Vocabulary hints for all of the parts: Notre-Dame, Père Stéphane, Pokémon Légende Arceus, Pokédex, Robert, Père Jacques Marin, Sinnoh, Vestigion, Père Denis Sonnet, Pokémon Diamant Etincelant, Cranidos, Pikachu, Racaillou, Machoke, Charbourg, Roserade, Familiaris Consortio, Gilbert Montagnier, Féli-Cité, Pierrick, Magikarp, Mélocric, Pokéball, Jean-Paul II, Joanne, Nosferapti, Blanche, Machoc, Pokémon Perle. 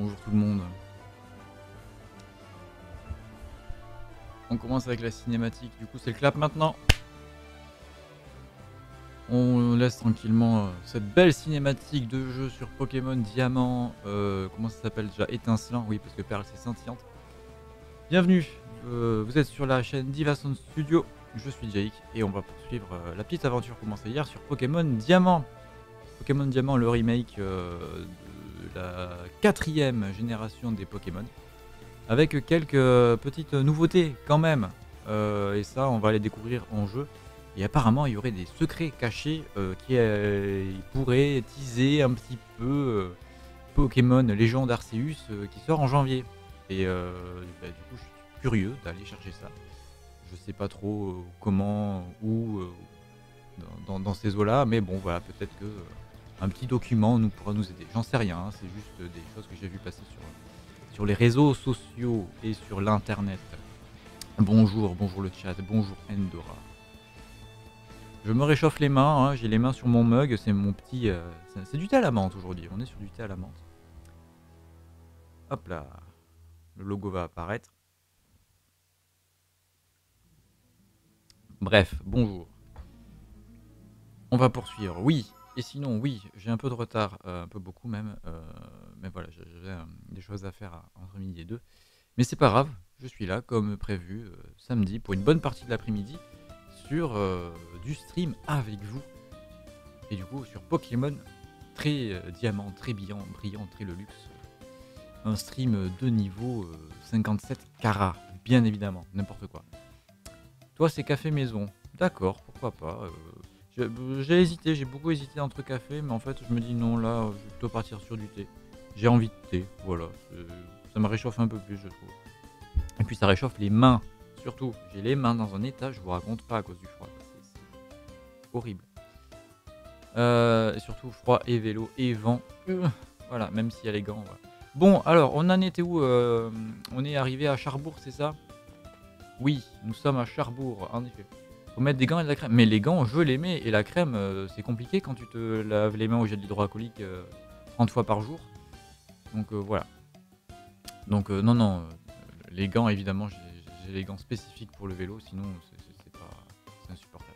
Bonjour tout le monde. On commence avec la cinématique, du coup c'est le clap maintenant. On laisse tranquillement cette belle cinématique de jeu sur Pokémon Diamant, comment ça s'appelle déjà, Étincelant, oui parce que Perle c'est scintillante. Bienvenue, vous êtes sur la chaîne d'Ivasound Studio, je suis Jake et on va poursuivre la petite aventure commencée hier sur Pokémon Diamant. Pokémon Diamant, le remake de la 4e génération des Pokémon, avec quelques petites nouveautés quand même, et ça on va les découvrir en jeu. Et apparemment, il y aurait des secrets cachés qui pourraient teaser un petit peu Pokémon Légende Arceus qui sort en janvier. Et du coup, je suis curieux d'aller chercher ça. Je sais pas trop comment, où, dans ces eaux-là, mais bon, voilà, peut-être que un petit document pourra nous aider. J'en sais rien, hein, c'est juste des choses que j'ai vu passer sur les réseaux sociaux et sur l'internet. Bonjour, bonjour le chat, bonjour Endora. Je me réchauffe les mains, hein, j'ai les mains sur mon mug, c'est mon petit... c'est du thé à la menthe aujourd'hui, on est sur du thé à la menthe. Hop là, le logo va apparaître. Bref, bonjour. On va poursuivre, oui, et sinon, oui, j'ai un peu de retard, un peu beaucoup même, mais voilà, j'avais des choses à faire entre midi et 2. Mais c'est pas grave, je suis là, comme prévu, samedi, pour une bonne partie de l'après-midi. Du stream avec vous et du coup sur Pokémon très diamant, très brillant, très le luxe, un stream de niveau 57 carats, bien évidemment, n'importe quoi. Toi c'est café maison, d'accord, pourquoi pas. J'ai hésité, j'ai beaucoup hésité entre café, mais en fait je me dis non, là je vais plutôt partir sur du thé, j'ai envie de thé, voilà, ça me réchauffe un peu plus je trouve, et puis ça réchauffe les mains. Surtout, j'ai les mains dans un état, je vous raconte pas à cause du froid, c'est horrible. Et surtout froid et vélo et vent, voilà, même s'il y a les gants. Voilà. Bon, alors, on en était où? On est arrivé à Charbourg, c'est ça? Oui, nous sommes à Charbourg, en effet. Faut mettre des gants et de la crème, mais les gants, je les mets, et la crème, c'est compliqué quand tu te laves les mains au jet de l'hydroalcoolique 30 fois par jour. Donc voilà. Donc non, les gants, évidemment, j'ai les gants spécifiques pour le vélo, sinon c'est insupportable.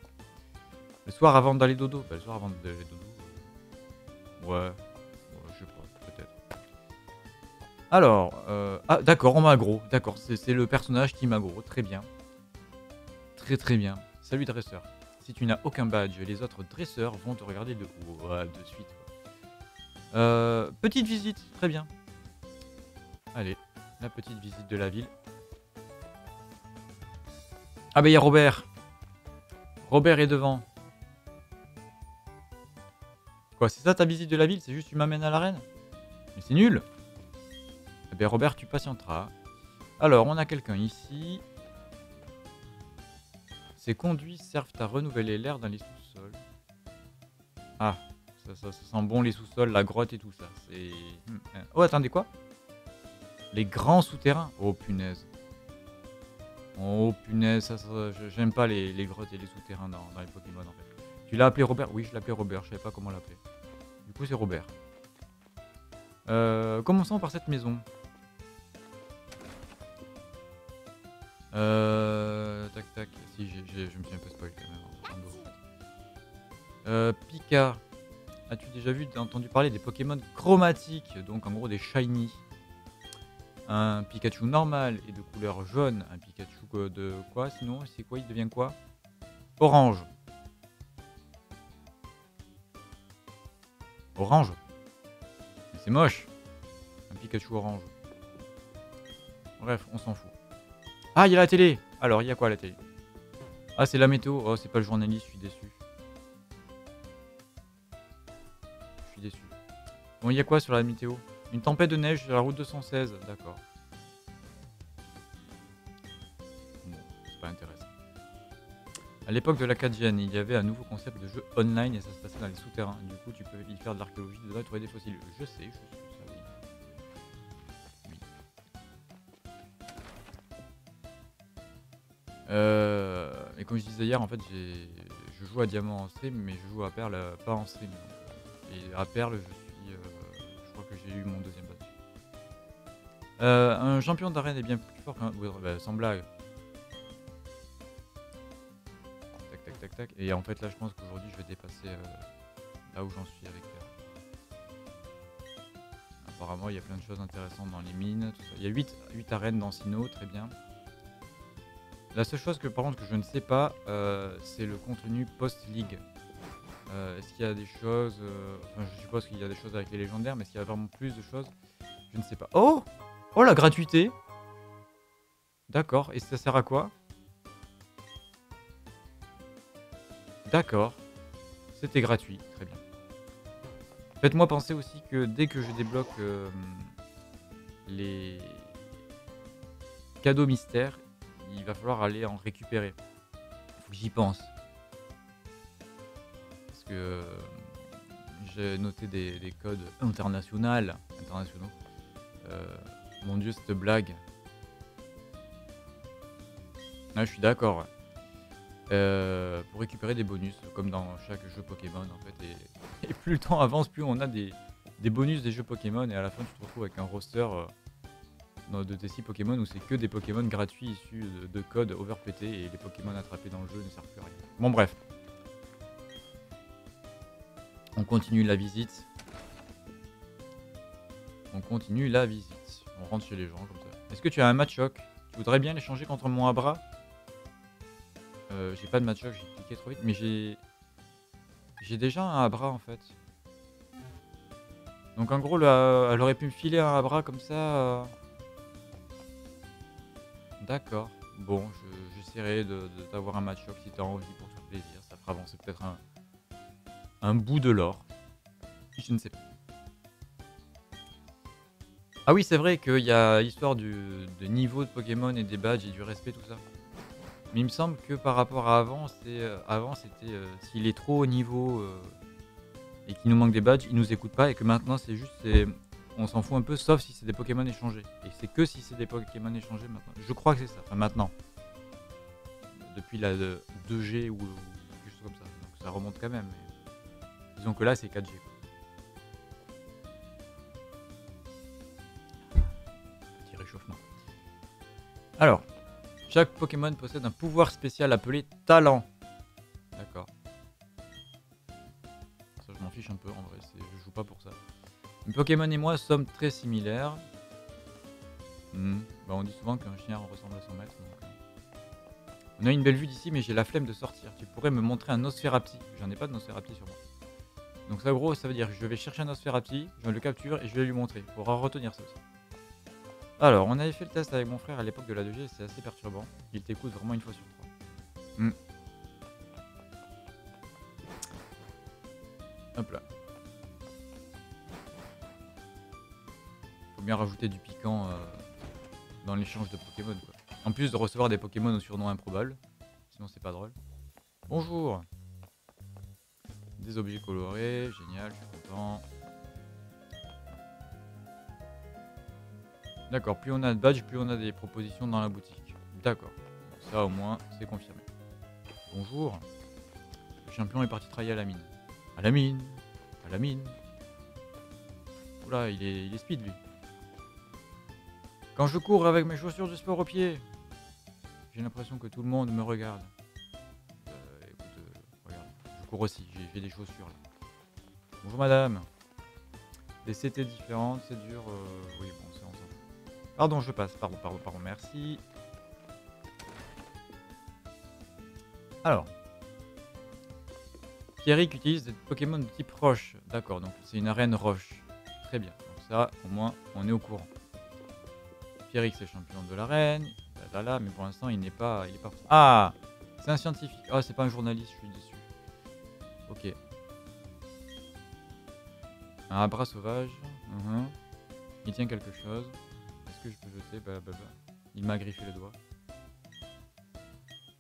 Le soir avant d'aller dodo, bah, le soir avant d'aller dodo, ouais, je sais pas, peut-être. Alors, ah d'accord, on m'aggro, d'accord, c'est le personnage qui m'aggro, très bien. Très bien. Salut dresseur, si tu n'as aucun badge, les autres dresseurs vont te regarder de haut, ouais, de suite. Ouais. Petite visite, très bien. Allez, la petite visite de la ville. Ah bah il y a Robert. Robert est devant. Quoi, c'est ça ta visite de la ville? C'est juste tu m'amènes à l'arène? Mais c'est nul. Ah bah Robert, tu patienteras. Alors, on a quelqu'un ici. Ces conduits servent à renouveler l'air dans les sous-sols. Ah, ça sent bon les sous-sols, la grotte et tout ça. C'est... Oh, attendez, quoi? Les grands souterrains. Oh, punaise. Oh punaise, j'aime pas les grottes et les souterrains dans les Pokémon en fait. Tu l'as appelé Robert? Oui, je l'appelais Robert, je savais pas comment l'appeler. Du coup, c'est Robert. Commençons par cette maison. Tac. Si, je me suis un peu spoilé quand même. Pika, as-tu déjà entendu parler des Pokémon chromatiques? Donc en gros des shiny. Un Pikachu normal et de couleur jaune. Un Pikachu de quoi? Sinon, c'est quoi? Il devient quoi? Orange. Orange. C'est moche. Un Pikachu orange. Bref, on s'en fout. Ah, il y a la télé. Alors, il y a quoi à la télé? Ah, c'est la météo. Oh, c'est pas le journaliste, je suis déçu. Je suis déçu. Bon, il y a quoi sur la météo? Une tempête de neige sur la route 216, d'accord. Bon, c'est pas intéressant. À l'époque de la 4e, il y avait un nouveau concept de jeu online et ça se passait dans les souterrains. Du coup, tu peux y faire de l'archéologie, dedans et trouver des fossiles. Je sais, ça oui. Et comme je disais hier, en fait, je joue à Diamant en stream, mais je joue à Perle pas en stream. Et à Perle, je suis... je crois que j'ai eu mon 2e badge. Un champion d'arène est bien plus fort qu'un... Ouais, bah, sans blague. Tac, tac, tac, tac. Et en fait, là, je pense qu'aujourd'hui, je vais dépasser là où j'en suis avec Pierre. Apparemment, il y a plein de choses intéressantes dans les mines. Tout ça. Il y a 8 arènes dans Sinnoh, très bien. La seule chose que, par contre, que je ne sais pas, c'est le contenu post-ligue. Est-ce qu'il y a des choses... enfin, je suppose qu'il y a des choses avec les légendaires, mais est-ce qu'il y a vraiment plus de choses? Je ne sais pas. Oh! Oh, la gratuité! D'accord. Et ça sert à quoi? D'accord. C'était gratuit. Très bien. Faites-moi penser aussi que dès que je débloque les cadeaux mystères, il va falloir aller en récupérer. Il faut que j'y pense. Parce que j'ai noté des codes internationaux. Mon dieu, cette blague. Ah, je suis d'accord. Ouais. Pour récupérer des bonus, comme dans chaque jeu Pokémon en fait. Et plus le temps avance, plus on a des bonus des jeux Pokémon. Et à la fin, tu te retrouves avec un roster... de tes 6 Pokémon où c'est que des Pokémon gratuits issus de codes overpétés et les Pokémon attrapés dans le jeu ne servent plus à rien. Bon bref. On continue la visite. On rentre chez les gens comme ça. Est-ce que tu as un Machoke? Tu voudrais bien l'échanger contre mon Abra? J'ai pas de Machoke, j'ai cliqué trop vite, mais j'ai déjà un Abra en fait. Donc en gros, là, elle aurait pu me filer un Abra comme ça... D'accord, bon, j'essaierai d'avoir un match-up si t'as envie pour tout plaisir, ça fera avancer peut-être un bout de l'or, je ne sais pas. Ah oui, c'est vrai qu'il y a l'histoire de niveau de Pokémon et des badges et du respect, tout ça. Mais il me semble que par rapport à avant, c'était s'il est trop haut niveau et qu'il nous manque des badges, il nous écoute pas et que maintenant c'est juste... On s'en fout un peu, sauf si c'est des Pokémon échangés. Et c'est que si c'est des Pokémon échangés maintenant. Je crois que c'est ça. Enfin, maintenant. Depuis la 2G ou quelque chose comme ça. Donc ça remonte quand même. Mais... Disons que là, c'est 4G. Petit réchauffement. Alors. Chaque Pokémon possède un pouvoir spécial appelé talent. D'accord. Ça, je m'en fiche un peu en vrai. Je joue pas pour ça. Pokémon et moi sommes très similaires. Bah, on dit souvent qu'un chien ressemble à son maître. Donc... On a une belle vue d'ici, mais j'ai la flemme de sortir. Tu pourrais me montrer un Nosferapti. J'en ai pas de Nosferapti sur moi. Donc ça, gros, ça veut dire que je vais chercher un Nosferapti, je le capture et je vais lui montrer. Il faudra retenir ça aussi. Alors, on avait fait le test avec mon frère à l'époque de la 2G, c'est assez perturbant. Il t'écoute vraiment une fois sur trois. Hop là. Bien rajouter du piquant dans l'échange de Pokémon quoi. En plus de recevoir des Pokémon au surnom improbable, sinon c'est pas drôle. Bonjour. Des objets colorés, génial, je suis content. D'accord, plus on a de badges, plus on a des propositions dans la boutique. D'accord, ça au moins c'est confirmé. Bonjour. Le champion est parti travailler à la mine. Oula, il est speed lui. Quand je cours avec mes chaussures de sport aux pieds, j'ai l'impression que tout le monde me regarde. Écoute, regarde, je cours aussi, j'ai des chaussures là. Bonjour madame. Des CT différentes, c'est dur. Oui, bon, c'est ensemble. Pardon, je passe, pardon, merci. Alors. Pierrick utilise des Pokémon de type roche. D'accord, donc c'est une arène roche. Très bien, donc ça, au moins, on est au courant. Pierrick c'est champion de l'arène, mais pour l'instant il n'est pas... Ah, c'est un scientifique. Ah, c'est pas un journaliste, je suis déçu. Ok. Un Abra sauvage. Il tient quelque chose. Est-ce que je peux jeter? Il m'a griffé le doigt.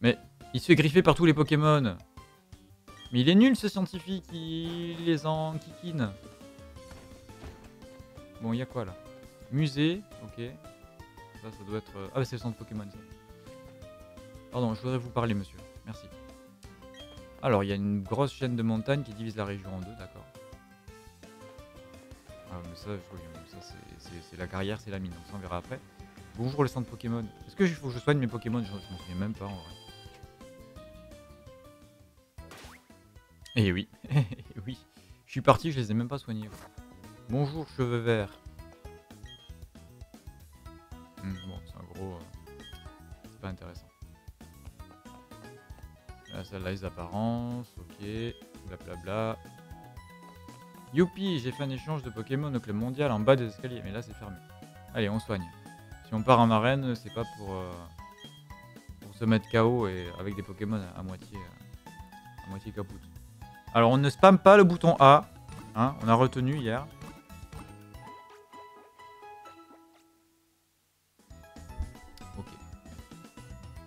Mais il se fait griffer par tous les Pokémon. Mais il est nul ce scientifique, il les enquiquine. Bon, il y a quoi là? Musée, ok. Ça doit être... Ah bah c'est le centre Pokémon ça. Pardon, je voudrais vous parler monsieur, merci. Alors il y a une grosse chaîne de montagnes qui divise la région en deux, d'accord. mais ça, je crois que ça, c'est la carrière, c'est la mine, donc ça on verra après. Bonjour le centre Pokémon. Est-ce qu'il faut que je soigne mes Pokémon? Je m'en souviens même pas en vrai. Et oui, oui. Je suis parti, je les ai même pas soignés. Bonjour cheveux verts. Bon, c'est un gros... c'est pas intéressant. Là, celle-là, les apparences, ok. Blablabla. Youpi, j'ai fait un échange de Pokémon au club mondial en bas des escaliers. Mais là, c'est fermé. Allez, on soigne. Si on part en arène, c'est pas pour se mettre KO et avec des Pokémon à moitié capoute. Alors, on ne spamme pas le bouton A. Hein, on a retenu hier. Ok.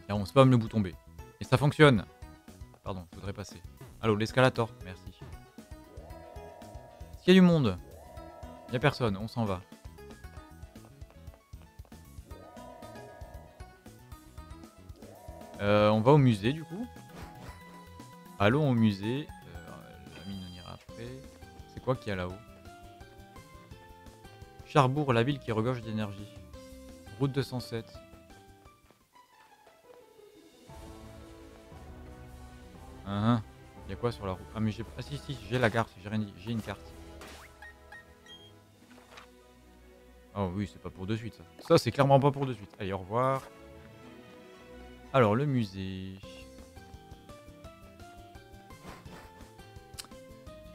Là, on spamme le bouton B. Et ça fonctionne. Pardon, je voudrais passer. Allô, l'escalator, merci. Est-ce qu'il y a du monde? Il n'y a personne, on s'en va. On va au musée du coup. Allons au musée. La mine on ira après. C'est quoi qu'il y a là-haut? Charbourg, la ville qui regorge d'énergie. Route 207. Ah, il y a quoi sur la route? Ah mais j'ai... Ah si si, j'ai la carte, j'ai rien dit, j'ai une carte. Oh oui, c'est pas pour de suite ça. Ça c'est clairement pas pour de suite. Allez, au revoir. Alors le musée...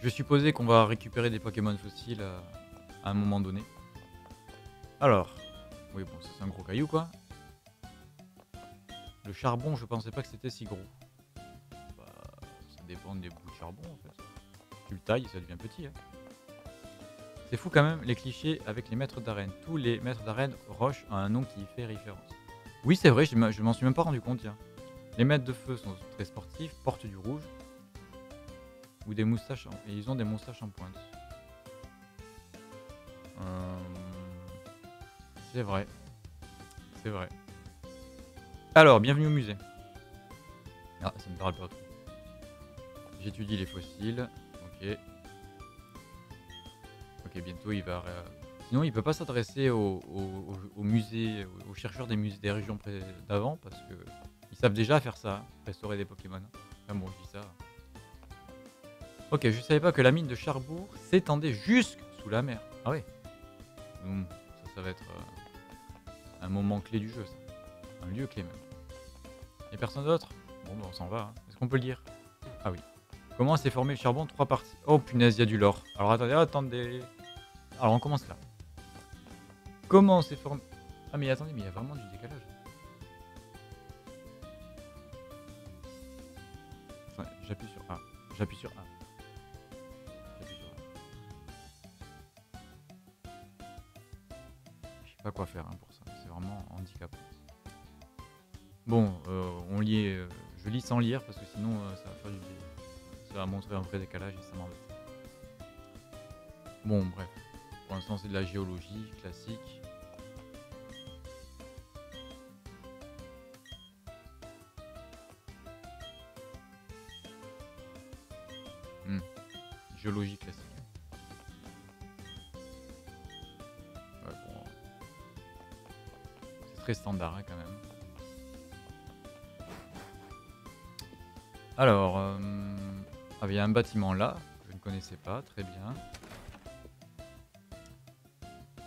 Je supposais qu'on va récupérer des Pokémon fossiles à un moment donné. Alors... Oui bon, c'est un gros caillou quoi. Le charbon, je pensais pas que c'était si gros. Dépendre des bouts de charbon en fait. Tu le tailles et ça devient petit. Hein. C'est fou quand même les clichés avec les maîtres d'arène. Tous les maîtres d'arène roche ont un nom qui y fait référence. Oui c'est vrai, je m'en suis même pas rendu compte. Tiens. Les maîtres de feu sont très sportifs, portent du rouge. Ou des moustaches en... Et ils ont des moustaches en pointe. C'est vrai. C'est vrai. Alors, bienvenue au musée. Ah, ça me parle pas trop. J'étudie les fossiles, ok. Ok, bientôt il va... Sinon il peut pas s'adresser au musée, aux chercheurs des musées des régions d'avant, parce que ils savent déjà faire ça, hein, restaurer des Pokémon. Ah bon, je dis ça. Ok, je savais pas que la mine de Charbourg s'étendait jusque sous la mer. Ah ouais. Donc, ça va être un moment clé du jeu, ça. Un lieu clé même. Y'a personne d'autre? Bon bah on s'en va, hein. Est-ce qu'on peut le lire? Ah oui. Comment s'est formé le charbon? 3 parties. Oh punaise, il y a du lore. Alors attendez, attendez. Alors on commence là. Comment s'est formé... Ah mais attendez, mais il y a vraiment du décalage. Enfin, j'appuie sur A. J'appuie sur A. J'appuie sur A. Je sais pas quoi faire hein, pour ça. C'est vraiment handicapant. Bon, on lit... Je lis sans lire parce que sinon ça va faire du... Ça va montrer un vrai décalage et ça m'embête. Bon bref, pour l'instant c'est de la géologie classique. Géologie classique. Ouais, bon. C'est très standard hein, quand même. Alors, ah, il y a un bâtiment là, que je ne connaissais pas, très bien.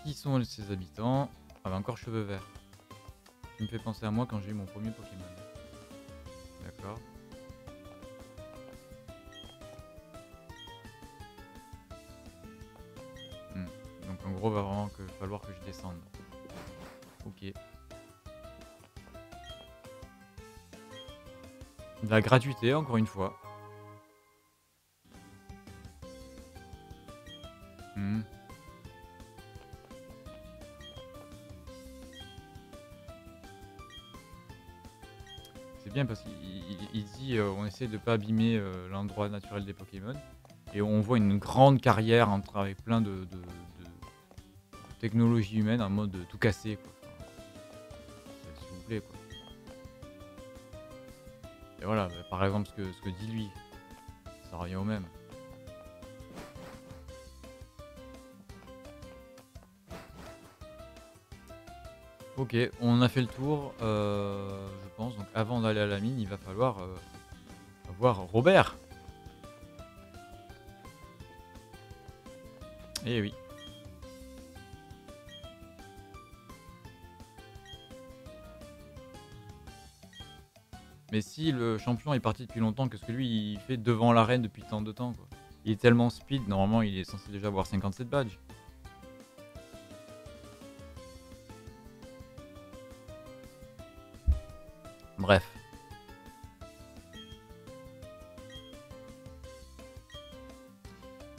Qui sont ses habitants? Ah bah encore cheveux verts. Qui me fait penser à moi quand j'ai eu mon premier Pokémon. D'accord. Donc en gros, il va vraiment falloir que je descende. Ok. De la gratuité, encore une fois. C'est bien parce qu'il dit on essaie de pas abîmer l'endroit naturel des Pokémon. Et on voit une grande carrière entre, avec plein de technologies humaines en mode tout cassé. S'il vous plaît quoi. Et voilà, par exemple ce que dit lui, ça revient au même. Ok, on a fait le tour, je pense. Donc avant d'aller à la mine, il va falloir voir Robert. Eh oui. Mais si le champion est parti depuis longtemps, qu'est-ce que lui il fait devant l'arène depuis tant de temps quoi. Il est tellement speed, normalement il est censé déjà avoir 57 badges. Bref.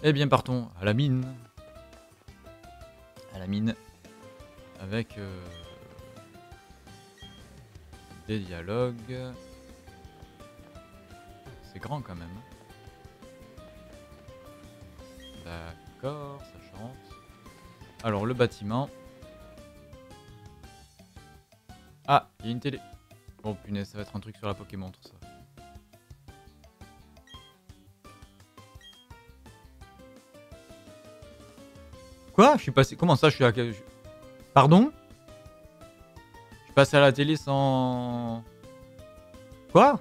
Eh bien partons à la mine. À la mine. Avec des dialogues. C'est grand quand même. D'accord, ça chante. Alors le bâtiment. Ah, il y a une télé. Bon punaise, ça va être un truc sur la Pokémon tout ça. Quoi? Je suis passé... Comment ça je suis à... Pardon? Je suis passé à la télé sans... Quoi?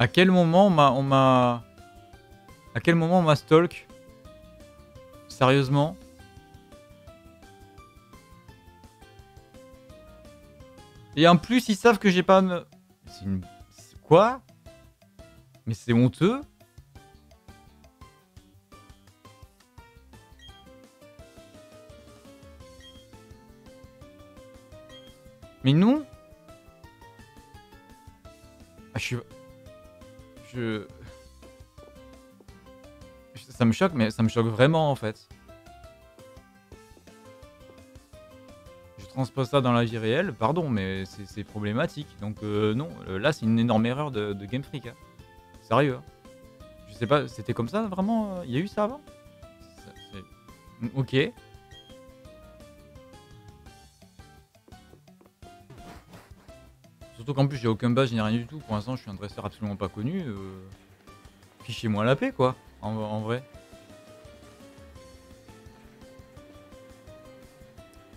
À quel moment on m'a... À quel moment on m'a stalk? Sérieusement? Et en plus, ils savent que j'ai pas... C'est une... Quoi? Mais c'est honteux? Mais non? Ah, Ça me choque, mais ça me choque vraiment en fait. Je transpose ça dans la vie réelle, pardon, mais c'est problématique. Donc non, là c'est une énorme erreur de Game Freak. Hein. Sérieux. Hein. Je sais pas, c'était comme ça vraiment? Il y a eu ça avant? Ok. Surtout qu'en plus j'ai aucun badge, j'ai rien du tout. Pour l'instant je suis un dresseur absolument pas connu. Fichez-moi la paix quoi, en vrai.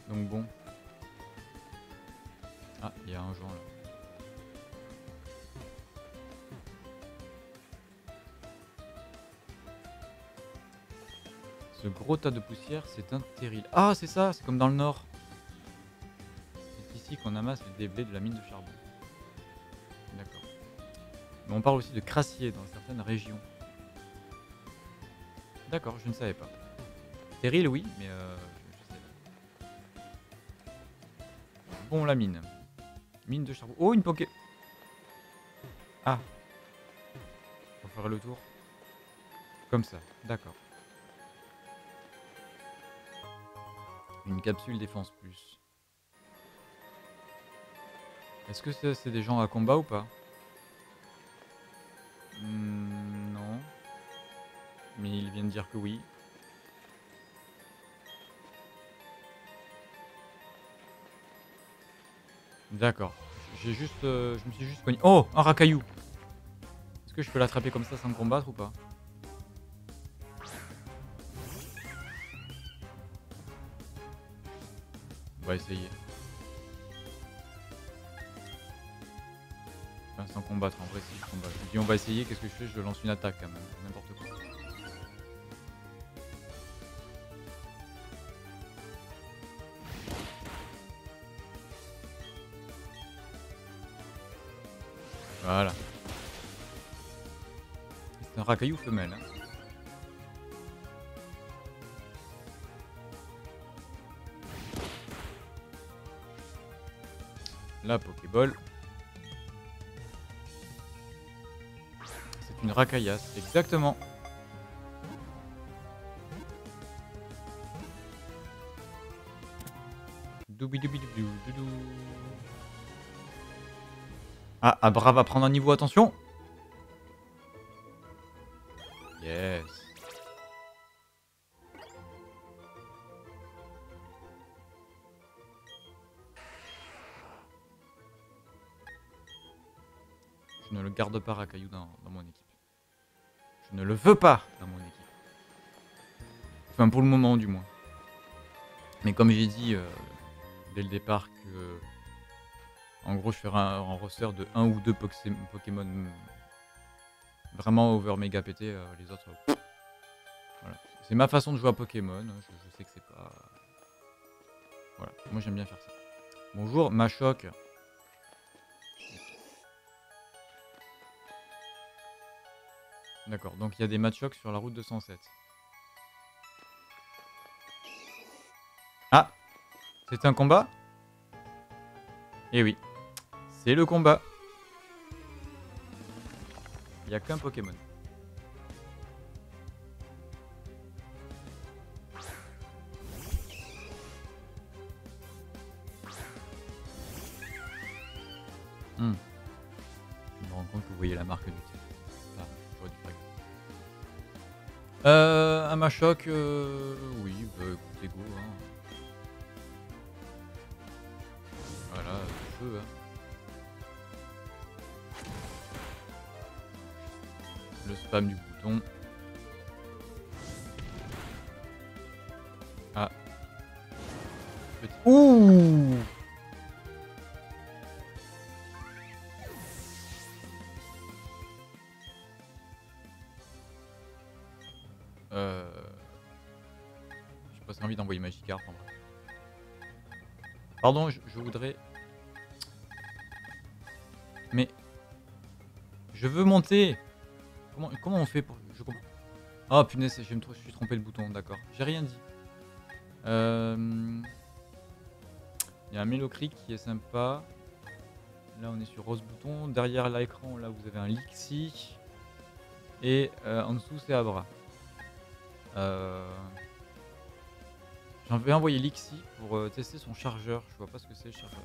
Donc bon. Ah, il y a un genre là. Ce gros tas de poussière, c'est un terril. Ah c'est ça, c'est comme dans le nord. C'est ici qu'on amasse les déblais de la mine de charbon. D'accord. Mais on parle aussi de crassier dans certaines régions. D'accord, je ne savais pas. Terril, oui, mais je sais pas. Bon, la mine. Mine de charbon. Oh, une Poké... Ah. On ferait le tour. Comme ça, d'accord. Une capsule défense plus. Est-ce que c'est des gens à combat ou pas? Non. Mais ils viennent dire que oui. D'accord. J'ai juste, je me suis juste cogné. Oh, un racaillou. Est-ce que je peux l'attraper comme ça sans me combattre ou pas? On va essayer. Sans combattre, en vrai si je combat. Je dis on va essayer, qu'est-ce que je fais? Je lance une attaque quand même, n'importe quoi. Voilà. C'est un racaillou femelle. Hein. La Pokéball. Une racaillasse, exactement. Ah, Abra va prendre un niveau, attention. Yes. Je Je ne le garde pas, Racaillou, dans mon équipe. Je ne le veux pas dans mon équipe. Enfin, pour le moment, du moins. Mais comme j'ai dit dès le départ que... en gros, je ferai un roster de 1 ou 2 Pokémon vraiment over méga pété. Les autres... Voilà. C'est ma façon de jouer à Pokémon. Je sais que c'est pas... Voilà. Moi, j'aime bien faire ça. Bonjour, Machoc. D'accord, donc il y a des Machoc sur la route 207. Ah, c'est un combat? Eh oui, c'est le combat. Il n'y a qu'un Pokémon. Je me rends compte que vous voyez la marque du thé. Ah, j'aurais dû faire gaffe. Un Machoc, oui, bah, écoutez, go. Hein. Voilà, je peux. Hein. Le spam du bouton. Ah. Petit... Ouh! J'ai pas envie d'envoyer Magikarp en vrai. Pardon, je voudrais... Mais... Je veux monter. Comment on fait pour... Je comprends. Oh punaise, je me suis trompé le bouton, d'accord. J'ai rien dit. Il y a un Mélocryc qui est sympa. Là on est sur Rose Bouton. Derrière l'écran, là vous avez un Lixi. Et en dessous c'est Abra. J'en vais envoyer Lixi pour tester son chargeur. Je vois pas ce que c'est le chargeur.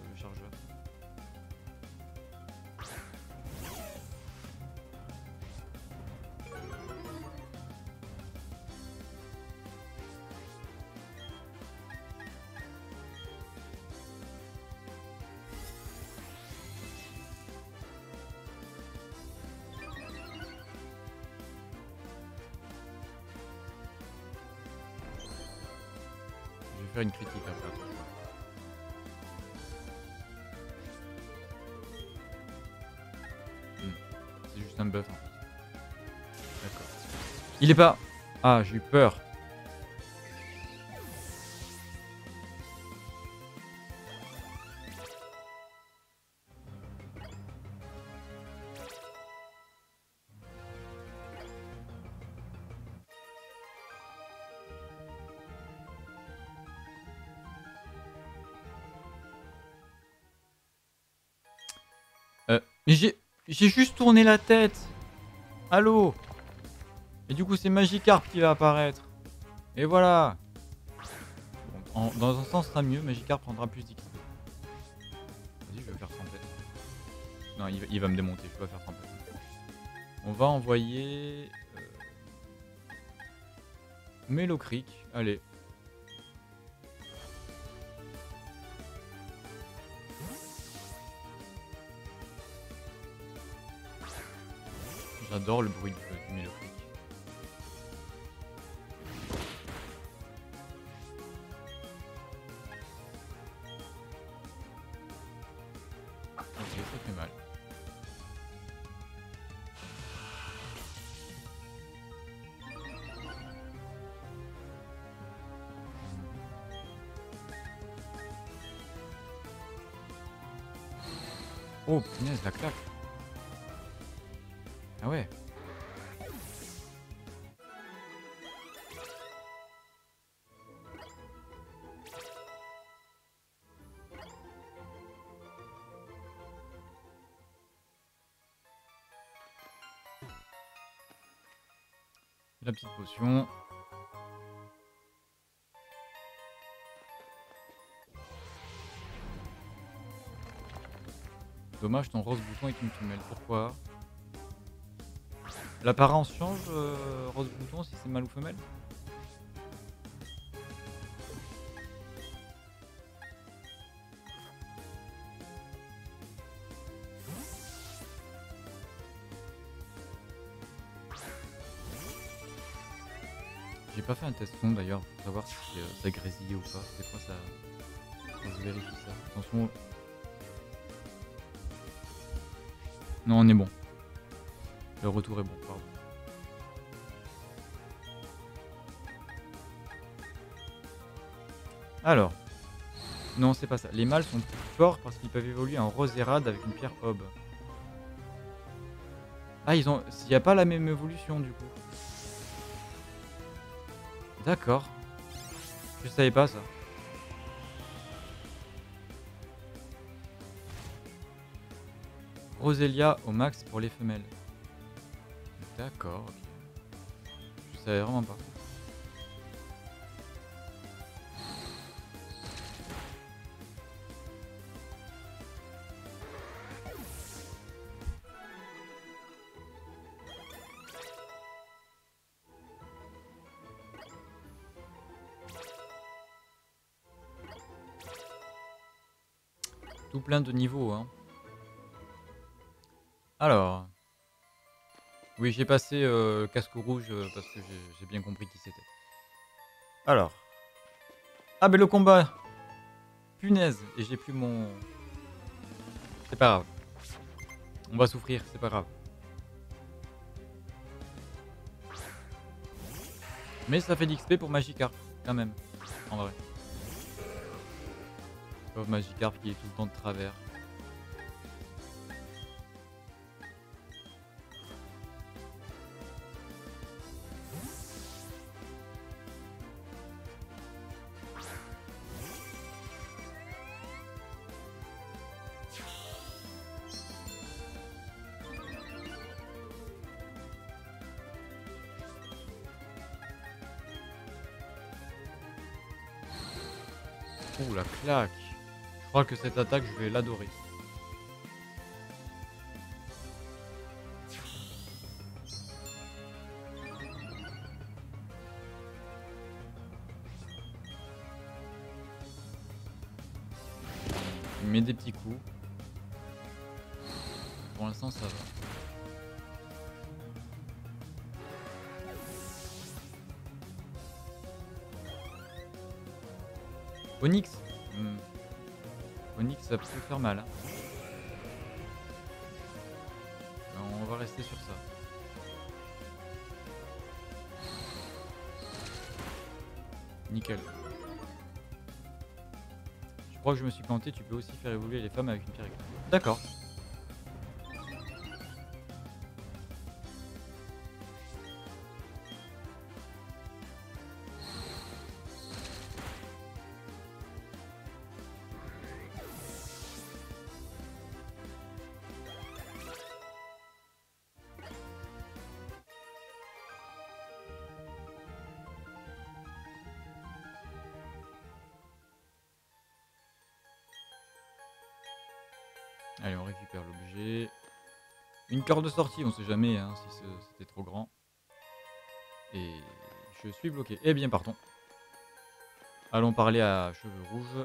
Une critique après. C'est juste un buff en fait. D'accord. Il est pas... Ah, j'ai eu peur. Mais j'ai juste tourné la tête. Allô. Et du coup, c'est Magikarp qui va apparaître. Et voilà. Bon, dans un sens, ça sera mieux. Magikarp prendra plus d'XP. Vas-y, je vais faire 30 têtes. Non, il va me démonter. Je peux pas faire 30 têtes. On va envoyer... Mélocryc. Allez. J'adore le bruit du Mélocryc. Ok, ça fait mal. Oh punaise, la claque. Ah ouais. La petite potion. Dommage, ton rose bouton est une femelle. Pourquoi ? L'apparence change, Rose Bouton, si c'est mâle ou femelle? J'ai pas fait un test son d'ailleurs pour savoir si ça grésillait ou pas. Des fois ça... Je vérifie ça. Attention. Non, on est bon. Le retour est bon, pardon. Alors. Non, c'est pas ça. Les mâles sont plus forts parce qu'ils peuvent évoluer en roserade avec une pierre hob. Ah, ils ont... Il n'y a pas la même évolution, du coup. D'accord. Je savais pas, ça. Roselia au max pour les femelles. D'accord, ok. Je savais vraiment pas. Tout plein de niveaux, hein. Alors, oui, j'ai passé casque rouge parce que j'ai bien compris qui c'était. Alors, ah ben le combat, punaise, et j'ai plus mon... C'est pas grave, on va souffrir, c'est pas grave. Mais ça fait d'XP pour Magikarp, quand même, en vrai. Pauvre Magikarp qui est tout le temps de travers. Ouh la claque. Je crois que cette attaque je vais l'adorer. Il met des petits coups. Pour l'instant ça va. Onyx, Onyx ça peut faire mal. Hein. On va rester sur ça. Nickel. Je crois que je me suis planté, tu peux aussi faire évoluer les femmes avec une Pierrick. D'accord. Allez, on récupère l'objet. Une corde de sortie, on sait jamais hein, si c'était trop grand. Et je suis bloqué. Eh bien, partons. Allons parler à Cheveux Rouges.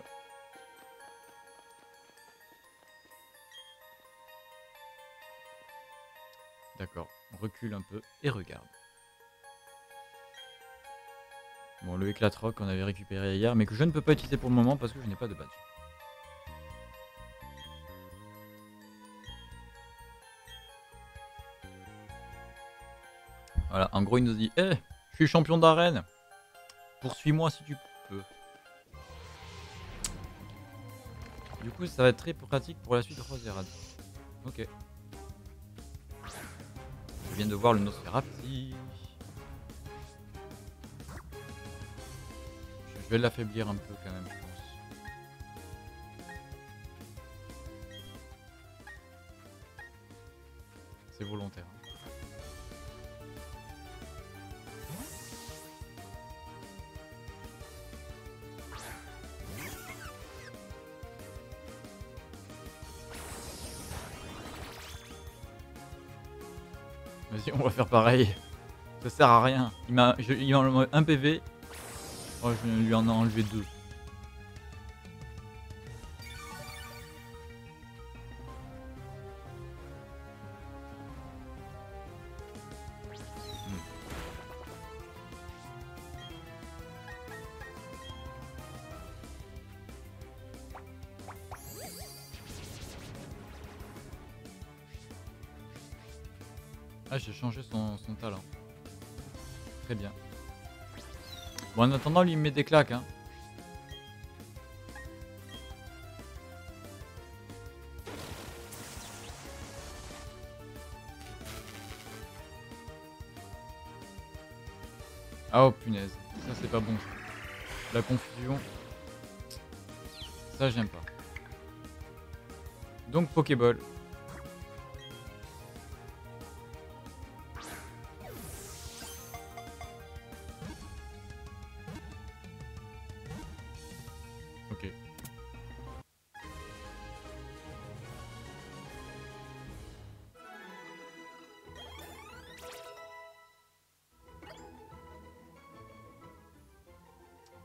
D'accord, on recule un peu et regarde. Bon, le éclatroc qu'on avait récupéré hier, mais que je ne peux pas utiliser pour le moment parce que je n'ai pas de badge. Voilà, en gros il nous dit, hé, je suis champion d'arène, poursuis-moi si tu peux. Du coup ça va être très pratique pour la suite de Roserade. Ok. Je viens de voir le Nosferapti. Je vais l'affaiblir un peu quand même je pense. C'est volontaire. Vas-y, on va faire pareil. Ça sert à rien. Il m'a enlevé un PV. Oh, je lui en ai enlevé 2. Ah, j'ai changé son talent. Très bien. Bon, en attendant, lui, il met des claques, hein. Ah, oh punaise, ça c'est pas bon. La confusion, ça j'aime pas. Donc Pokéball. Ok.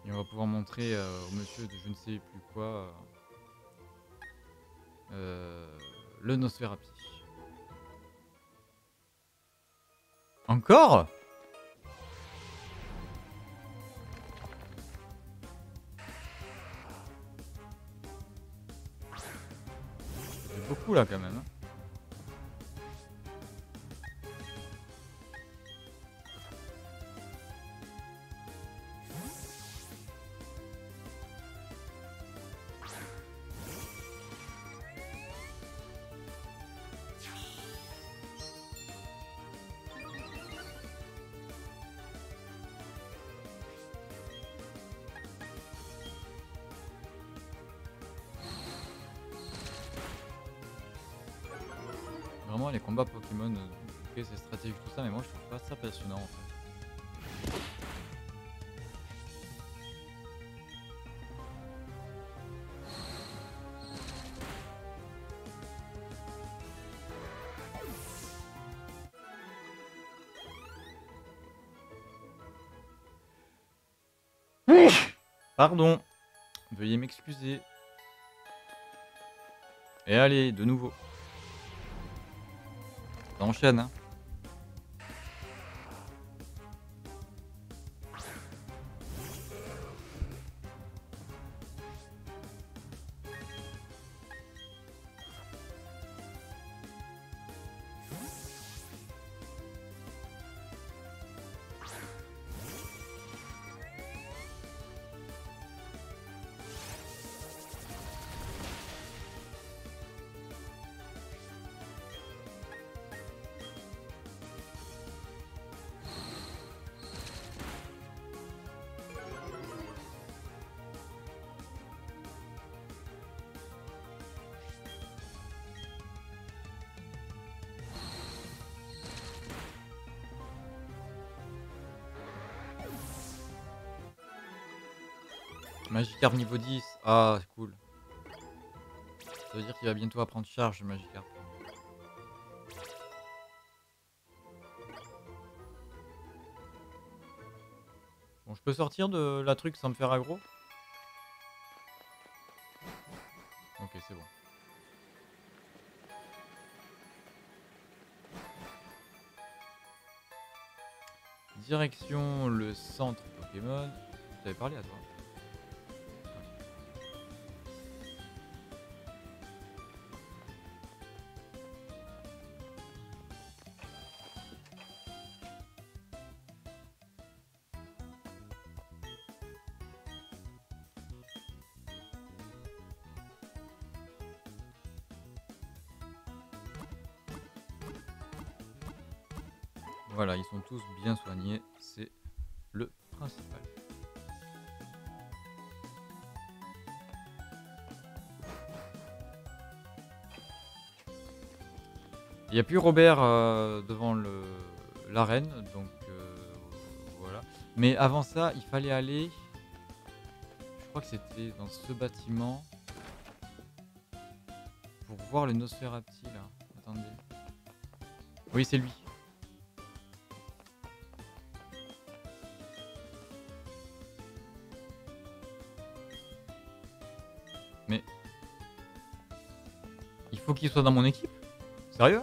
Et on va pouvoir montrer au monsieur de je ne sais plus quoi le Nosferapie. Encore ? C'est beaucoup là quand même. Hein. Vraiment les combats Pokémon, ok, c'est stratégique tout ça, mais moi je trouve pas ça passionnant en fait. Pardon, veuillez m'excuser. Et allez, de nouveau. Enchaîne, hein. Magikarp niveau 10, ah c'est cool. Ça veut dire qu'il va bientôt apprendre charge, Magikarp. Bon, je peux sortir de la truc sans me faire aggro. Ok, c'est bon. Direction le centre Pokémon. Je t'avais parlé à toi. Voilà, ils sont tous bien soignés, c'est le principal. Il n'y a plus Robert devant l'arène, donc voilà. Mais avant ça, il fallait aller, je crois que c'était dans ce bâtiment, pour voir le Nosferapti là. Attendez. Oui, c'est lui. Faut qu'il soit dans mon équipe? Sérieux?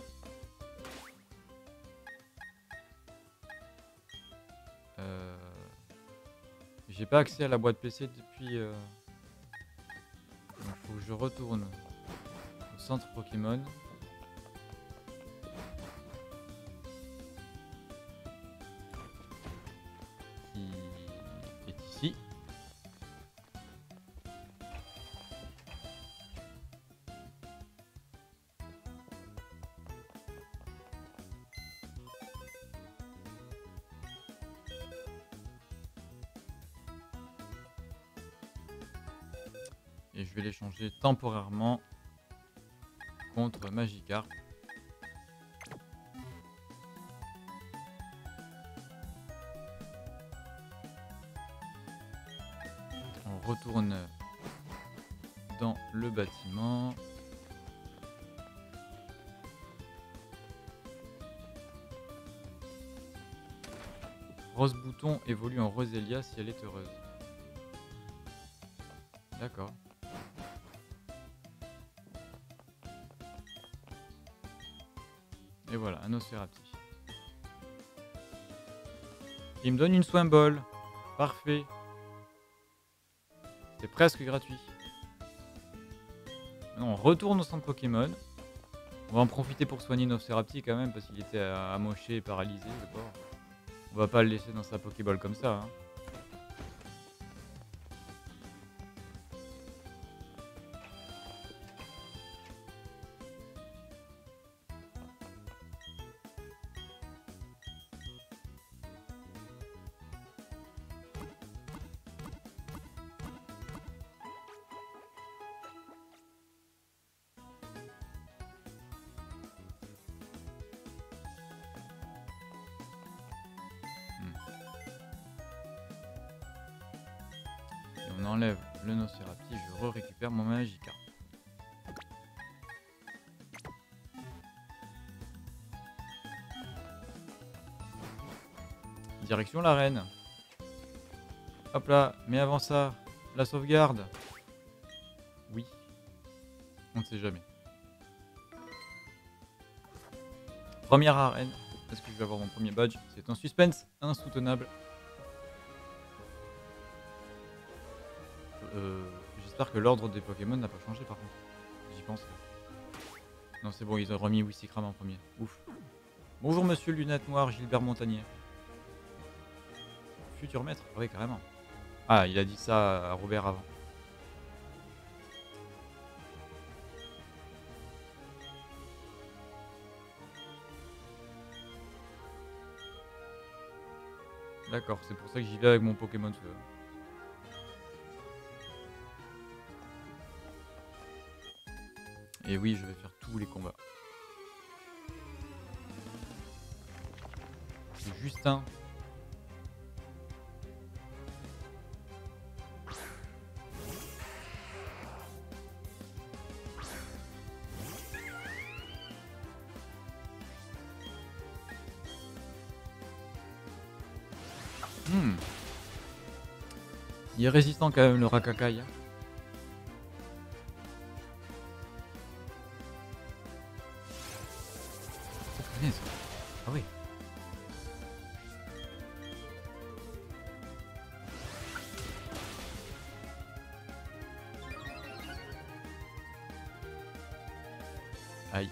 J'ai pas accès à la boîte PC depuis... Donc faut que je retourne au centre Pokémon. Et je vais l'échanger temporairement contre Magikarp. On retourne dans le bâtiment. Rosebouton évolue en Roselia si elle est heureuse. D'accord. Et voilà, un Océrapti. Il me donne une Swimball. Parfait. C'est presque gratuit. Maintenant, on retourne au centre Pokémon. On va en profiter pour soigner nos Océrapti quand même, parce qu'il était amoché et paralysé, le corps. On va pas le laisser dans sa Pokéball comme ça. Hein. On enlève le Nociraptor, je récupère mon Magikarp. Direction l'arène. Hop là, mais avant ça, la sauvegarde. Oui, on ne sait jamais. Première arène. Est-ce que je vais avoir mon premier badge? C'est un suspense insoutenable. J'espère que l'ordre des Pokémon n'a pas changé par contre. J'y pense. Non c'est bon, ils ont remis Wistikram en premier. Ouf. Bonjour monsieur Lunette Noire, Gilbert Montagnier. Futur maître? Ouais carrément. Ah il a dit ça à Robert avant. D'accord, c'est pour ça que j'y vais avec mon Pokémon Feu. Et oui, je vais faire tous les combats. Justin. Il est résistant quand même le Racacaille. Hein. Ah oui. Aïe.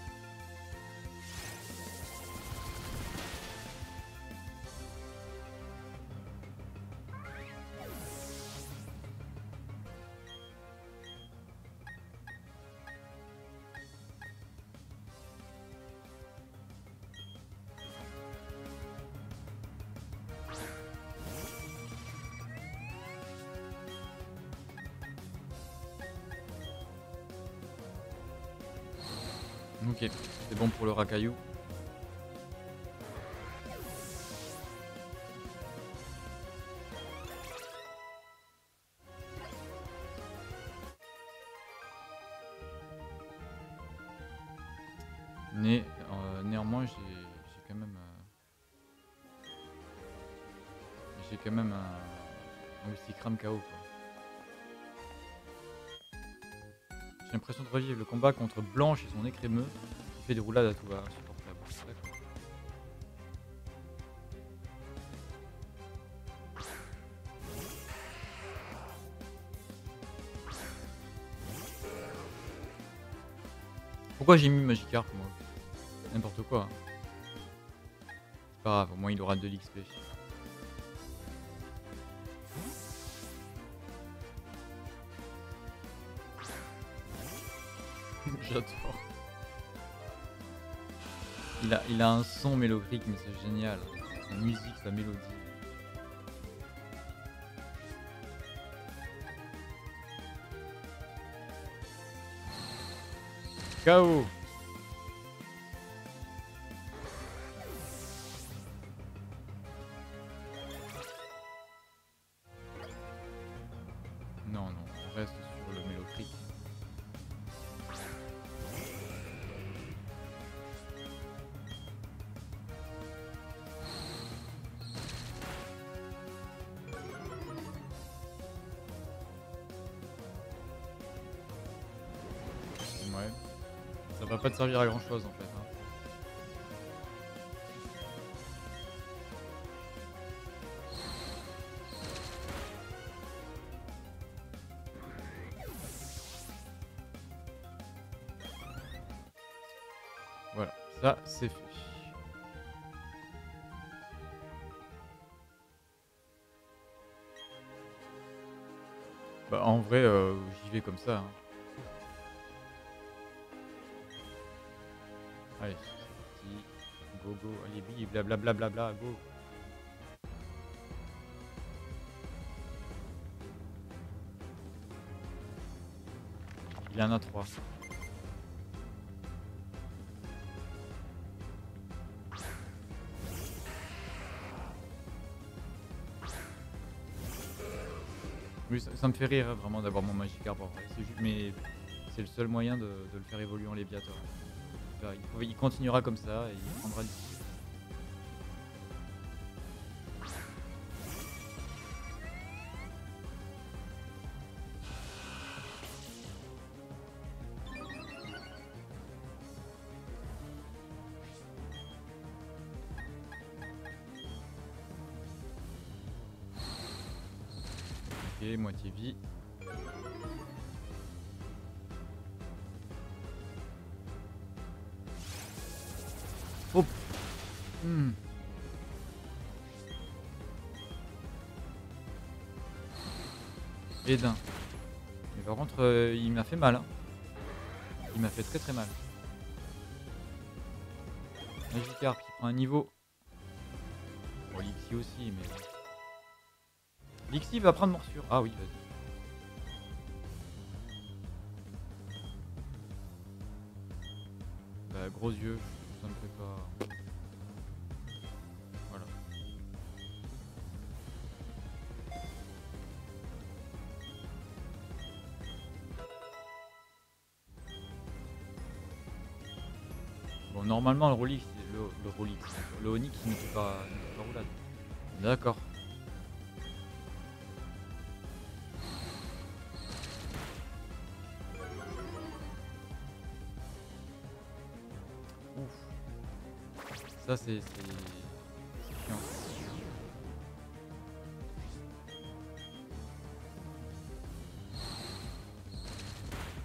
Ok, c'est bon pour le racaillou. Néanmoins, j'ai quand même un Wistikram KO. J'ai l'impression de revivre le combat contre Blanche et son écrémeux qui fait des roulades à tout va. Insupportable. D'accord. Pourquoi j'ai mis Magikarp moi? N'importe quoi. C'est pas grave, au moins il aura de l'XP. J'adore. Il a un son mélodique, mais c'est génial. Sa musique, sa mélodie. Go. Non, non, on reste sur le mélotrique. Ouais. Ça va pas te servir à grand chose en fait. Hein. Ça, c'est fait. Bah, en vrai, j'y vais comme ça. Hein. Allez, c'est parti. Go, go. Allez, bille, blablabla, bla, bla, bla, go. Il y en a 3. Ça me fait rire vraiment d'avoir mon Magikarp, mais c'est le seul moyen de le faire évoluer en Léviator. Il continuera comme ça et il prendra d'ici. Moitié vie. Oh. Et d'un. Mais par contre, il m'a fait mal. Hein. Il m'a fait très très mal. Magikarp qui prend un niveau. Bon, Lixi aussi, mais... Lixi va prendre morsure. Ah oui, vas-y. Bah, gros yeux, ça me fait pas. Voilà. Bon, normalement, le Rolix, le Onyx ne fait pas roulade. D'accord. Ça c'est chiant.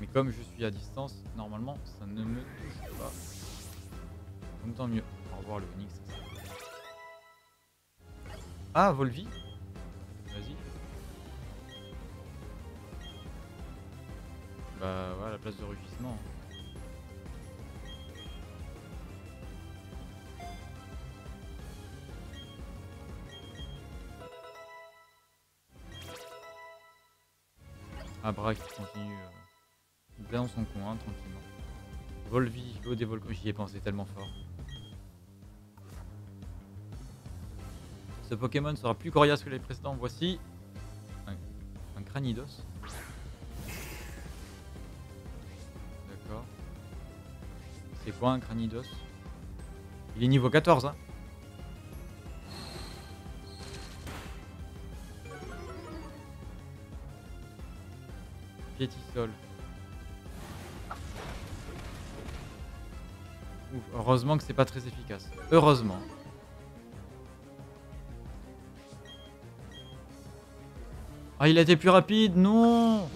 Mais comme je suis à distance, normalement ça ne me touche pas. Donc tant mieux. Au revoir le Onyx. Ah, Volvi. Vas-y. Bah voilà, la place de rugissement. Ah, Bra qui continue dans son coin, hein, tranquillement. Volvi, l'eau des volcans, j'y ai pensé tellement fort. Ce Pokémon sera plus coriace que les précédents. Voici un Cranidos. D'accord. C'est quoi un Cranidos? Il est niveau 14, hein. Piétisol. Ouf, heureusement que c'est pas très efficace. Heureusement. Ah, il a été plus rapide. Non,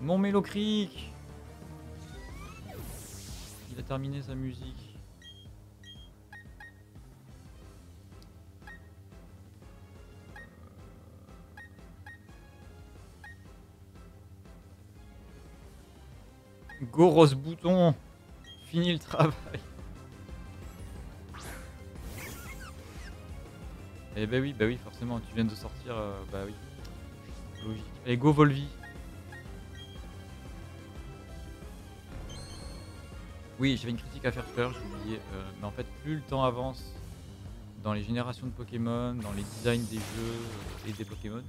mon Mélocric. Il a terminé sa musique. Go Rose Bouton, fini le travail. Et bah oui, forcément, tu viens de sortir, bah oui. Logique. Allez, go Volvi. Oui, j'avais une critique à faire tout à l'heure, j'ai oublié. Mais en fait, plus le temps avance dans les générations de Pokémon, dans les designs des jeux et des Pokémon,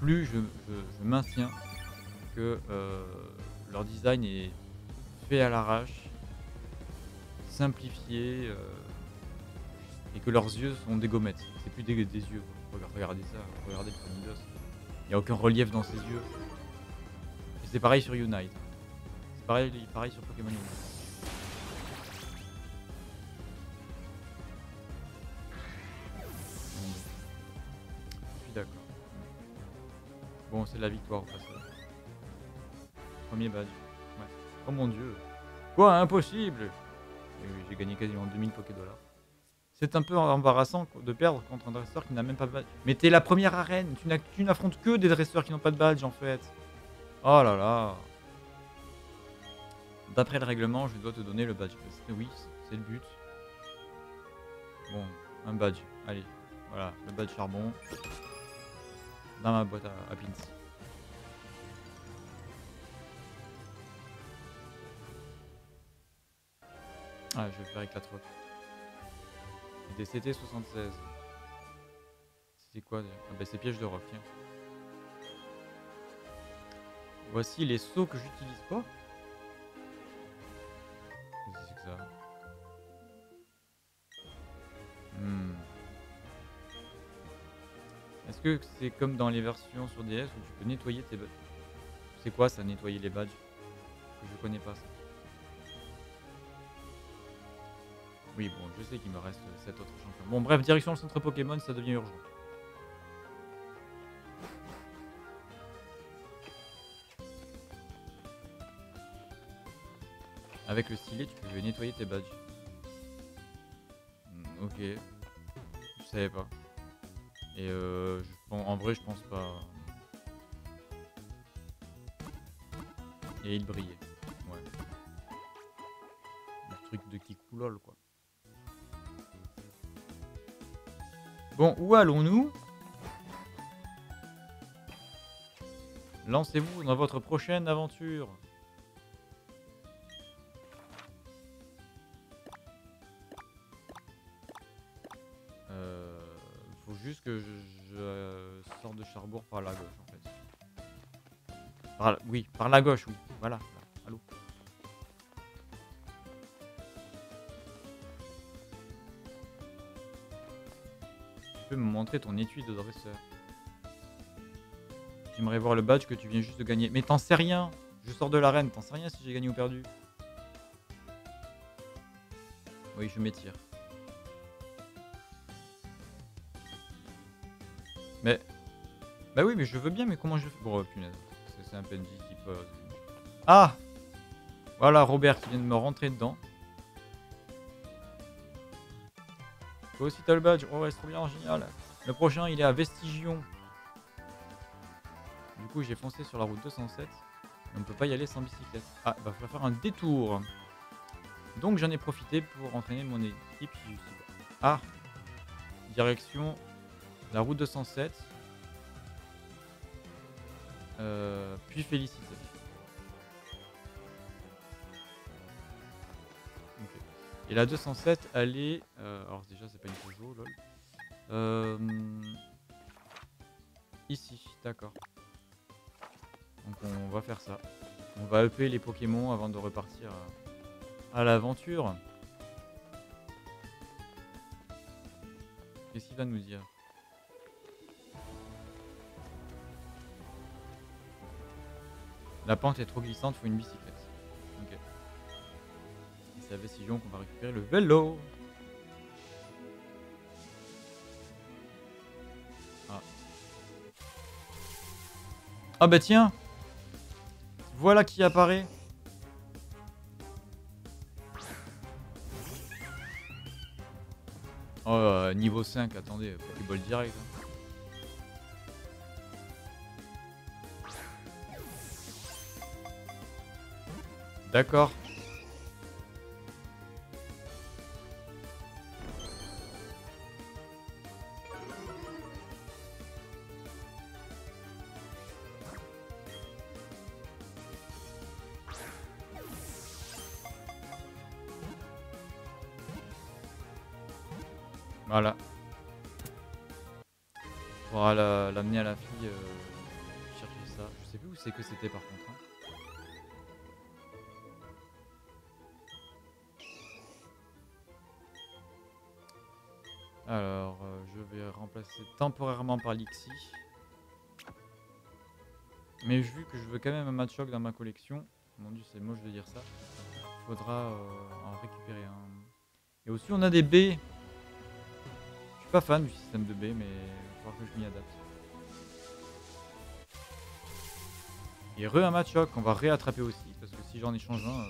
plus je maintiens que leur design est fait à l'arrache, simplifié, et que leurs yeux sont des gommettes. C'est plus des yeux. Regardez ça, regardez le Ponydos. Il n'y a aucun relief dans ses yeux. Et c'est pareil sur Unite. C'est pareil sur Pokémon Unite. Je suis d'accord. Bon, c'est la victoire au passage. Premier badge. Ouais. Oh mon dieu. Quoi, impossible! J'ai gagné quasiment 2000 $. C'est un peu embarrassant de perdre contre un dresseur qui n'a même pas de badge. Mais t'es la première arène, tu n'affrontes que des dresseurs qui n'ont pas de badge en fait. Oh là là. D'après le règlement, je dois te donner le badge. Oui, c'est le but. Bon, un badge. Allez, voilà, le badge charbon. Dans ma boîte à pins. Ah, je vais le faire avec la trotte. Des CT76. C'était quoi? Ah ben c'est piège de roc, tiens. Voici les sauts que j'utilise pas. Qu'est-ce que c'est que ça? Est-ce que c'est comme dans les versions sur DS où tu peux nettoyer tes badges? C'est quoi ça, nettoyer les badges? Je connais pas ça. Oui, bon, je sais qu'il me reste 7 autres champions. Bon, bref, direction le centre Pokémon, ça devient urgent. Avec le stylet, tu peux nettoyer tes badges. Ok. Je savais pas. Et en vrai, je pense pas. Et il brillait. Ouais. Le truc de Kikoulol, quoi. Bon, où allons-nous? Lancez-vous dans votre prochaine aventure. Faut juste que je sorte de Charbourg par la gauche, en fait. Oui, par la gauche, oui. Voilà. Allô. Me montrer ton étui de dresseur. J'aimerais voir le badge que tu viens juste de gagner. Mais t'en sais rien. Je sors de l'arène. T'en sais rien si j'ai gagné ou perdu. Oui, je m'étire. Mais... Bah oui, mais je veux bien, mais comment je fais? Bon, punaise. C'est un PNJ qui pose. Ah! Voilà, Robert qui vient de me rentrer dedans. Toi aussi t'as le badge, oh ouais c'est trop bien, génial. Le prochain il est à Vestigion. Du coup j'ai foncé sur la route 207. On ne peut pas y aller sans bicyclette. Ah bah faut faire un détour. Donc j'en ai profité pour entraîner mon équipe. Ah, direction la route 207. Puis Féli-Cité. Et la 207, elle est... alors déjà, c'est pas une Peugeot, lol. Ici, d'accord. Donc on va faire ça. On va upper les Pokémon avant de repartir à l'aventure. Qu'est-ce qu'il va nous dire? La pente est trop glissante, faut une bicyclette. C'est à Vestigion qu'on va récupérer le vélo. Ah. Ah bah tiens, voilà qui apparaît. Oh, niveau 5, attendez, Pokéball direct. D'accord. Voilà. On pourra l'amener à la fille chercher ça. Je sais plus où c'est que c'était par contre. Hein. Alors, je vais remplacer temporairement par Lixie. Mais vu que je veux quand même un Machoke dans ma collection, mon dieu c'est moche de dire ça, il faudra en récupérer un. Et aussi on a des baies. Je suis pas fan du système de baies, mais il va falloir que je m'y adapte. Et un Machoke qu'on va réattraper aussi, parce que si j'en échange un,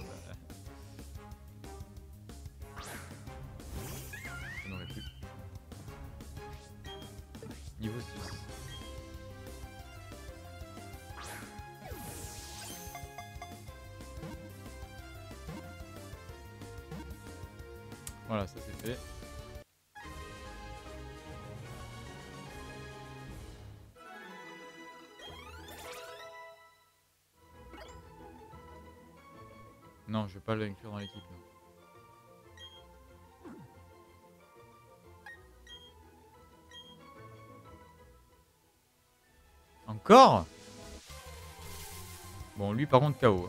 je n'aurai plus. Niveau 6. Voilà, ça c'est fait. Non, je vais pas l'inclure dans l'équipe. Encore? Bon, lui par contre KO.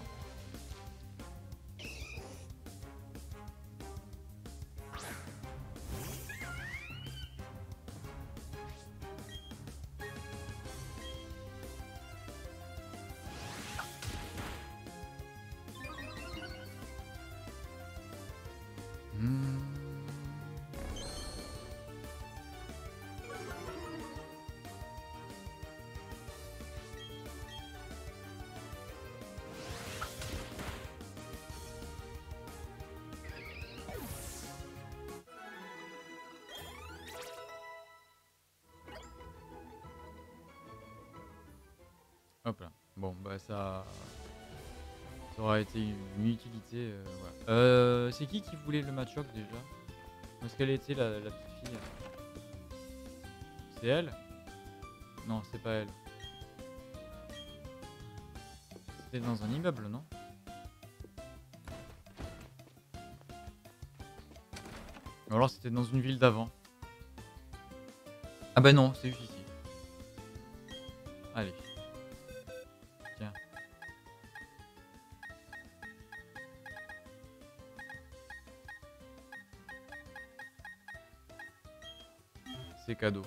Hop là, bon bah ça aura été une utilité, voilà. C'est qui voulait le Machoke déjà? Parce qu'elle était la petite fille. C'est elle? Non, c'est pas elle. C'était dans un immeuble, non? Ou alors c'était dans une ville d'avant. Ah bah non, c'est juste ici. Allez. C'est cadeau.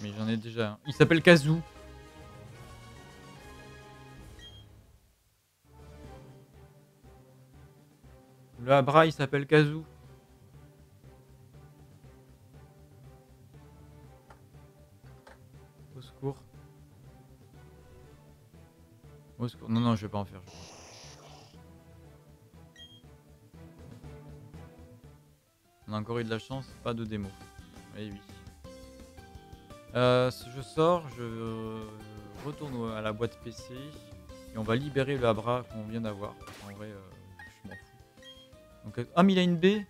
Mais j'en ai déjà un. Il s'appelle Kazoo. Le Abra, il s'appelle Kazoo. Au secours. Au secours. Non, non, je vais pas en faire. On a encore eu de la chance, pas de démo. Eh oui. Je sors, je retourne à la boîte PC et on va libérer le Abra qu'on vient d'avoir. En vrai. Donc, ah mais il a une baie.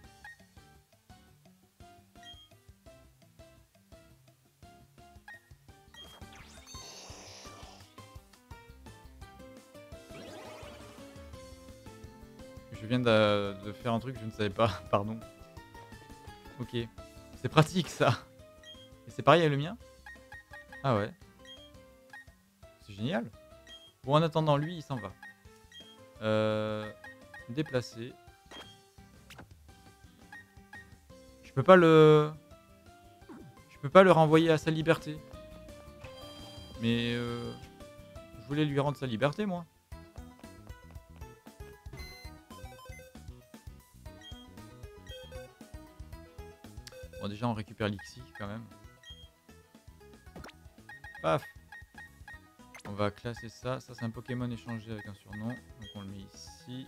Je viens de faire un truc que je ne savais pas, pardon. Ok, c'est pratique ça. Et c'est pareil avec le mien. Ah ouais. C'est génial. Bon en attendant lui il s'en va. Déplacer. Je peux pas le renvoyer à sa liberté. Mais je voulais lui rendre sa liberté moi. Bon déjà on récupère Lixie quand même. Paf. On va classer ça. Ça c'est un Pokémon échangé avec un surnom. Donc on le met ici.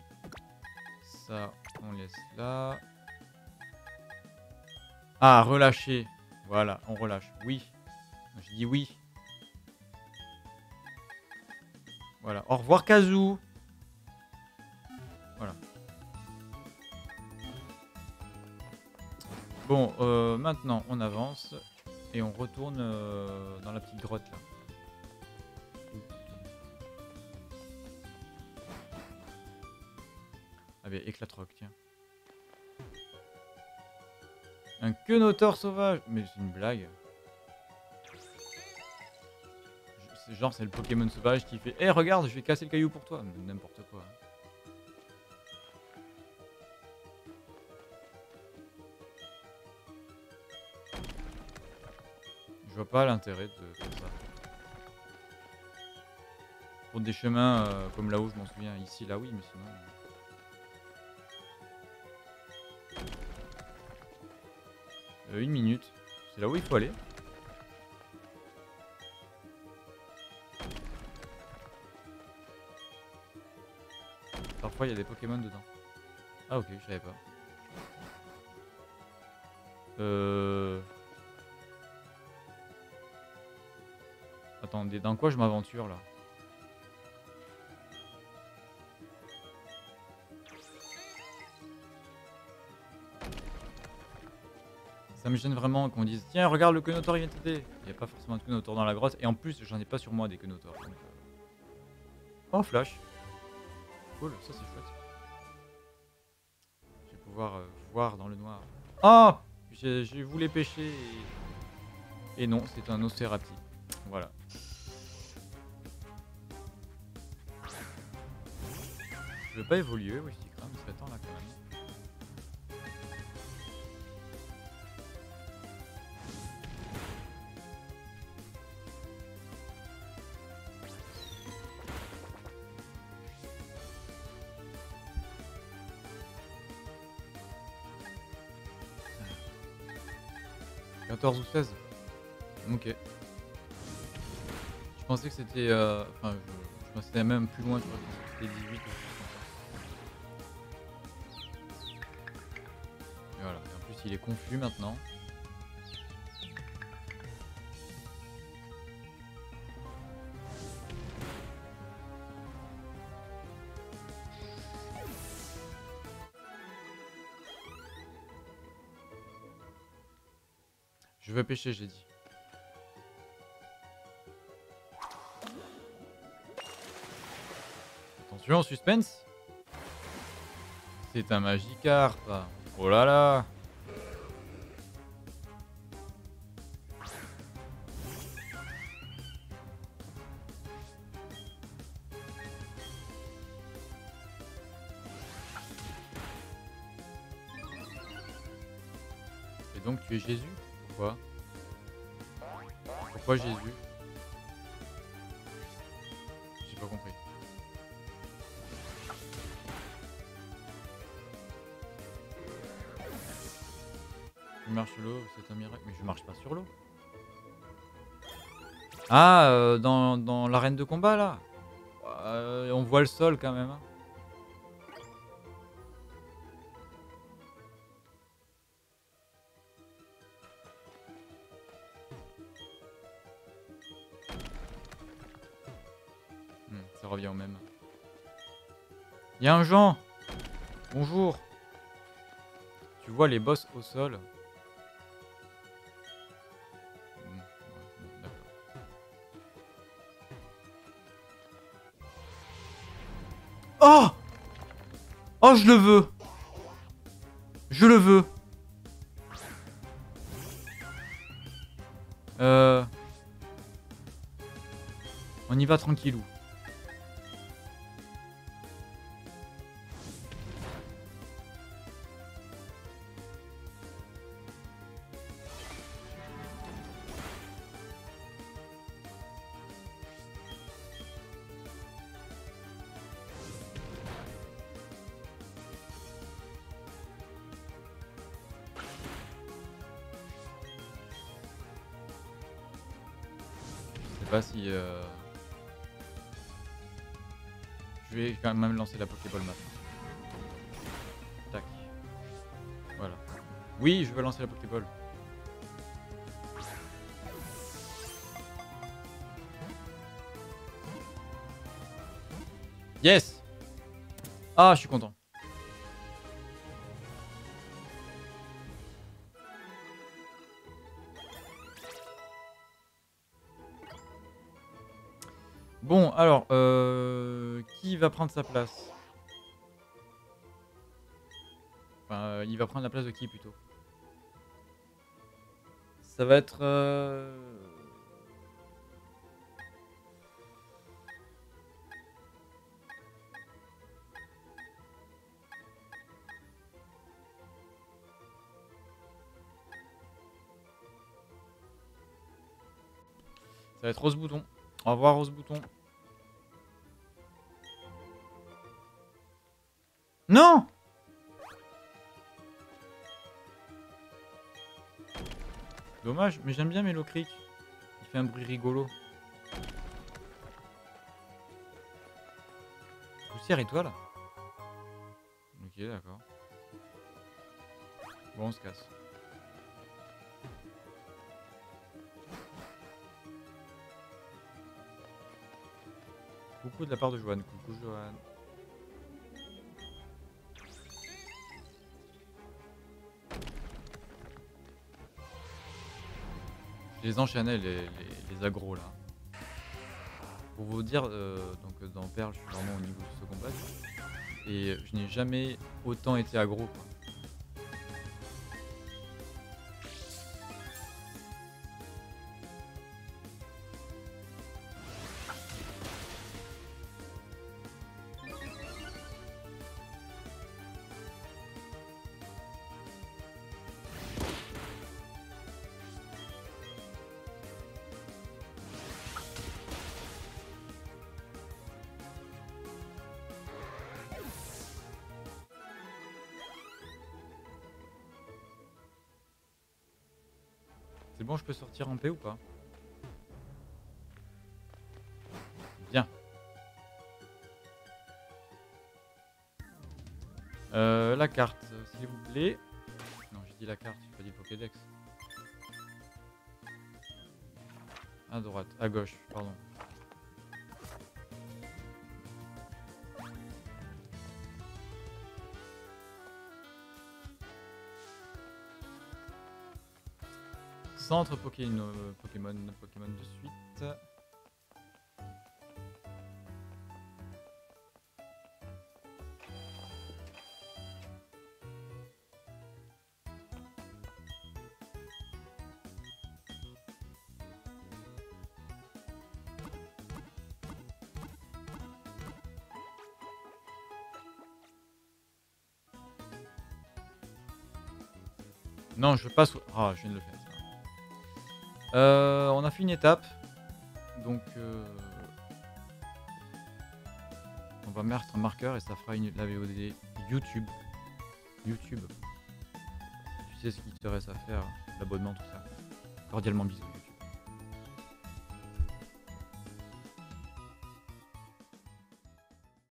Ça on laisse là. Ah, relâcher. Voilà, on relâche. Oui. Je dis oui. Voilà. Au revoir, Kazoo. Bon, maintenant on avance et on retourne dans la petite grotte là. Ah bien, éclate-roc, tiens. Un quenotaure sauvage. Mais c'est une blague. Genre c'est le Pokémon sauvage qui fait hey, « Eh regarde, je vais casser le caillou pour toi !» N'importe quoi. Je vois pas l'intérêt de faire ça. Pour des chemins comme là-haut, je m'en souviens. Ici, là, oui, mais sinon... une minute, c'est là où il faut aller. Parfois il y a des Pokémon dedans. Ah ok, je savais pas. Attendez, dans quoi je m'aventure là? Ça me gêne vraiment qu'on dise tiens regarde le quenotaure vient t'aider. Il n'y a pas forcément de quenotaure dans la grotte et en plus j'en ai pas sur moi des quenotaures. Oh flash. Cool, ça c'est chouette. Je vais pouvoir voir dans le noir. Oh je voulais pêcher et non c'est un océrapti. Voilà. Je veux pas évoluer, oui c'est grave, il serait temps là quand même. Ou 16. Ok. Je pensais que c'était... Enfin, je pensais même plus loin, je pensais que c'était 18. Et voilà. Et en plus, il est confus maintenant. Je veux pêcher, j'ai dit. Attention, suspense. C'est un Magikarp. Oh là là. Et donc tu es Jésus? Pourquoi? Pourquoi Jésus? J'ai pas compris. Je marche sur l'eau, c'est un miracle. Mais je marche pas sur l'eau. Ah, dans l'arène de combat là on voit le sol quand même. Hein. Il y a un Jean. Bonjour. Tu vois les boss au sol. Oh! Oh, je le veux. Je le veux. On y va tranquillou. Si je vais quand même lancer la Pokéball maintenant. Tac. Voilà. Oui, je veux lancer la Pokéball. Yes. Ah, je suis content. Bon, alors, qui va prendre sa place? Enfin, il va prendre la place de qui plutôt? Ça va être... Ça va être Rose Bouton. Au revoir Rose Bouton. Non! Dommage, mais j'aime bien Mélocric. Il fait un bruit rigolo. Poussière et toi là? Ok, d'accord. Bon, on se casse. Coucou de la part de Joanne. Coucou Joanne. Je les enchaînais les agros là. Pour vous dire, donc dans Perle, je suis vraiment au niveau de ce combat. Et je n'ai jamais autant été agro quoi. C'est bon, je peux sortir en paix ou pas? Bien. La carte, s'il vous plaît. Non, j'ai dit la carte, j'ai pas dit Pokédex. À droite, à gauche, pardon. Centre Pokémon de suite. Non, je passe. Ah, je viens de le faire. On a fait une étape, donc on va mettre un marqueur et ça fera la VOD YouTube. Tu sais ce qu'il te reste à faire, l'abonnement, tout ça. Cordialement bisous.